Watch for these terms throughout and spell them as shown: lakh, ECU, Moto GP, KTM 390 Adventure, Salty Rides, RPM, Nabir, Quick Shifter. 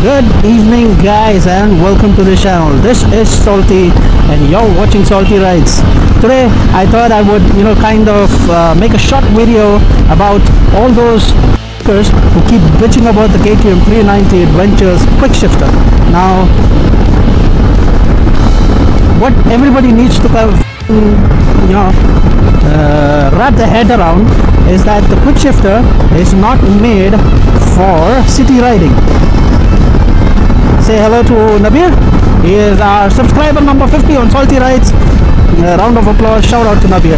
Good evening guys and welcome to the channel. This is Salty and you're watching Salty Rides. Today I thought I would make a short video about all those fuckers who keep bitching about the KTM 390 Adventure's Quick Shifter. Now what everybody needs to wrap their head around is that the Quick Shifter is not made for city riding. Say hello to Nabir. He is our subscriber number 50 on Salty Rides. Round of applause, shout out to Nabir.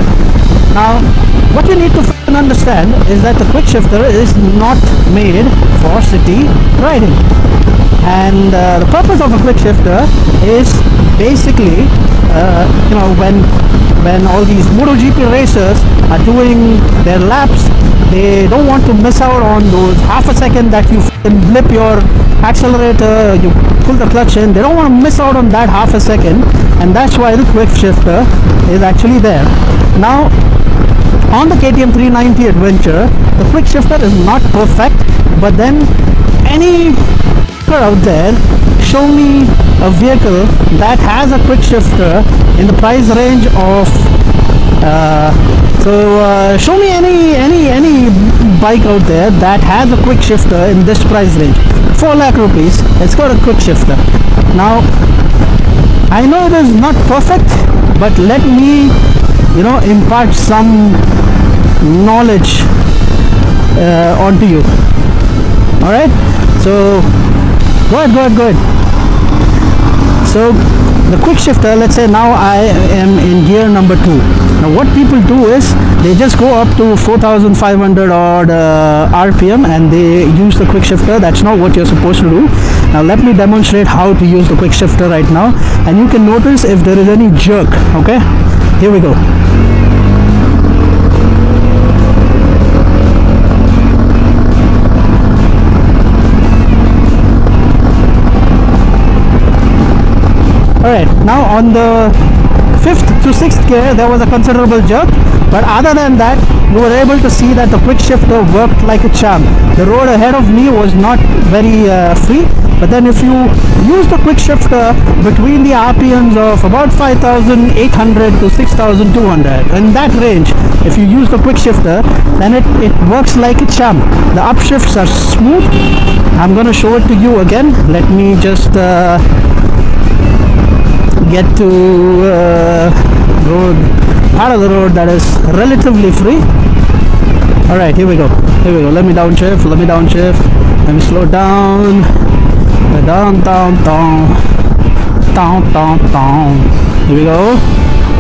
Now, what you need to understand is that the Quick Shifter is not made for city riding. And the purpose of a Quick Shifter is basically, when all these Moto GP racers are doing their laps, they don't want to miss out on those half a second that you blip your accelerator, you pull the clutch in. They don't want to miss out on that half a second, and that's why the Quick Shifter is actually there. Now on the KTM 390 Adventure, the Quick Shifter is not perfect, but then any out there, show me a vehicle that has a Quick Shifter in the price range of show me any bike out there that has a Quick Shifter in this price range. 4 lakh rupees, it's got a Quick Shifter. Now I know it is not perfect, but let me impart some knowledge onto you. Alright, so good. So the Quick Shifter, let's say now I am in gear number 2. Now what people do is they just go up to 4,500 odd RPM and they use the Quick Shifter. That's not what you're supposed to do. Now let me demonstrate how to use the Quick Shifter right now, and you can notice if there is any jerk. Okay, here we go. Alright, now on the 5th to 6th gear there was a considerable jerk, but other than that you were able to see that the Quick Shifter worked like a charm. The road ahead of me was not very free, but then if you use the Quick Shifter between the RPMs of about 5,800 to 6,200, in that range, if you use the Quick Shifter, then it works like a charm. The upshifts are smooth. I'm gonna show it to you again. Let me just get to part of the road that is relatively free. All right, here we go. Let me downshift, let me slow down, down. Here we go.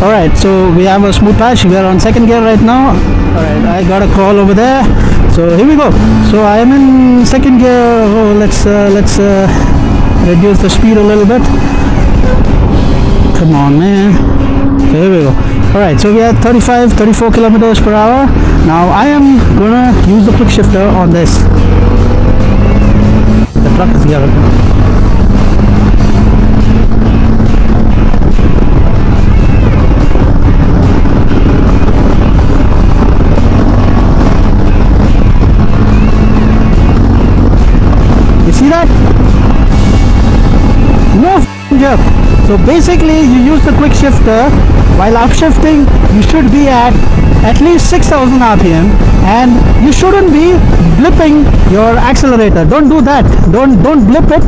All right, so we have a smooth patch. We are on 2nd gear right now. All right, I gotta crawl over there. So here we go. So I am in 2nd gear. Oh, let's reduce the speed a little bit. Come on, man. So here we go. Alright, so we are 34 kilometers per hour. Now I am gonna use the Quick Shifter on this. The truck is here. You see that? No f***ing jerk. So basically you use the Quick Shifter while upshifting. You should be at least 6,000 RPM and you shouldn't be blipping your accelerator. Don't do that. Don't blip it.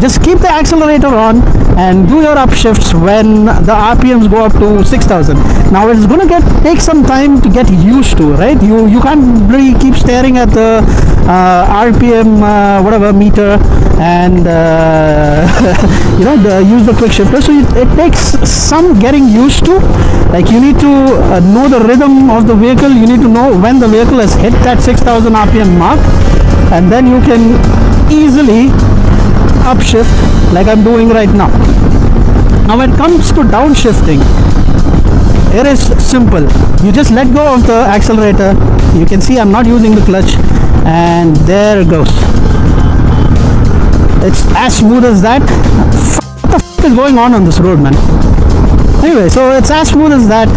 Just keep the accelerator on and do your upshifts when the RPMs go up to 6,000. Now it's gonna take some time to get used to, right? You can't really keep staring at the RPM whatever meter and use the Quick Shifter. So it takes some getting used to. Like you need to know the rhythm of the vehicle. You need to know when the vehicle has hit that 6,000 RPM mark, and then you can easily upshift like I'm doing right now. Now when it comes to downshifting, it is simple. You just let go of the accelerator. You can see I'm not using the clutch, and there it goes. It's as smooth as that. What the f is going on this road, man? Anyway, so it's as smooth as that.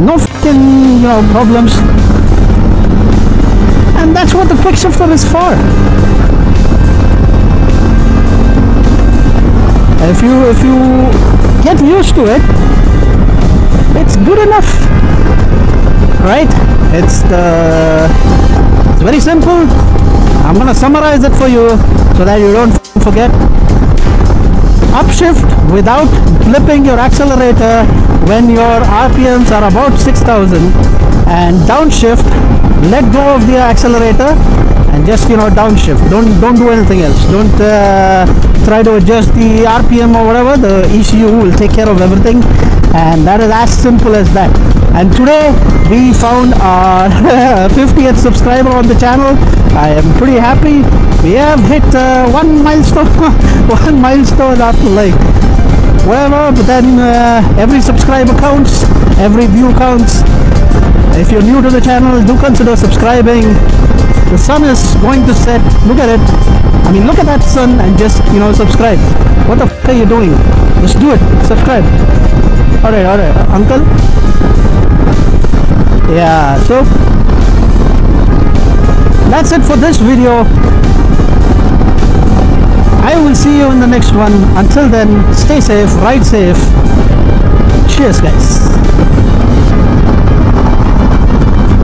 No f***ing problems. And that's what the Quick Shifter is for. if you get used to it, it's good enough, right? It's very simple. I'm gonna summarize it for you so that you don't forget. Upshift without flipping your accelerator when your RPMs are about 6,000, and downshift, let go of the accelerator and just, you know, downshift. Don't do anything else. Don't try to adjust the RPM or whatever. The ECU will take care of everything, and that is as simple as that. And today we found our 50th subscriber on the channel. I am pretty happy. We have hit one milestone. One milestone after like whatever, but then every subscriber counts, every view counts. If you're new to the channel, do consider subscribing. The sun is going to set. Look at it. I mean, look at that sun and just, you know, subscribe. What the f*** are you doing? Just do it. Subscribe. Alright, alright, uncle. Yeah, so that's it for this video. I will see you in the next one. Until then, stay safe, ride safe. Cheers, guys.